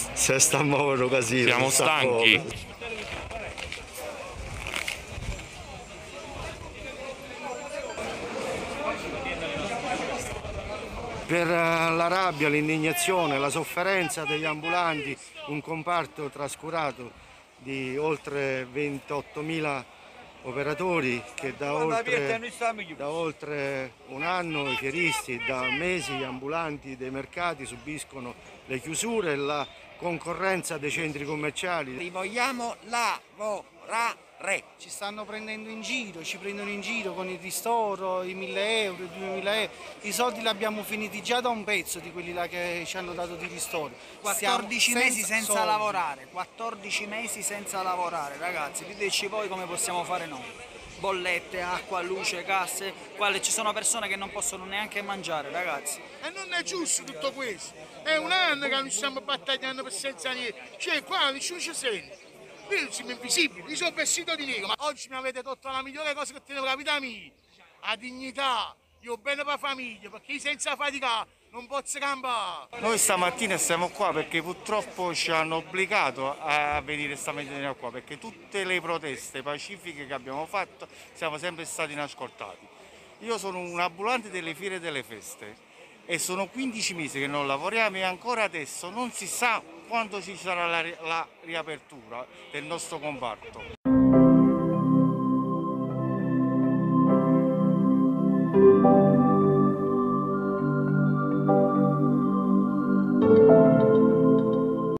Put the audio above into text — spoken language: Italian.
Se sta a muovendo casino. Siamo stanchi. Per la rabbia, l'indignazione, la sofferenza degli ambulanti, un comparto trascurato di oltre 28.000 operatori che da oltre un anno, i fieristi, da mesi gli ambulanti dei mercati subiscono le chiusure e la concorrenza dei centri commerciali. Li vogliamo lavorare. Ci stanno prendendo in giro, ci prendono in giro con il ristoro, i 1.000 euro, i 2.000 euro, i soldi li abbiamo finiti già da un pezzo di quelli là che ci hanno dato di ristoro. 14 mesi senza lavorare, 14 mesi senza lavorare, ragazzi, diteci voi come possiamo fare noi. Bollette, acqua, luce, casse, quale ci sono persone che non possono neanche mangiare, ragazzi. E non è giusto tutto questo, è un anno che noi stiamo battagliando per senza niente, cioè qua non ci sente. Io sono invisibile, io sono vestito di nero, ma oggi mi avete tolto la migliore cosa che tenevo la vita mia, la dignità, io ho bene per la famiglia, perché senza fatica non posso campare. Noi stamattina siamo qua perché purtroppo ci hanno obbligato a venire stamattina qua, perché tutte le proteste pacifiche che abbiamo fatto siamo sempre stati inascoltati. Io sono un ambulante delle fiere e delle feste e sono 15 mesi che non lavoriamo e ancora adesso non si sa quando ci sarà la riapertura del nostro comparto.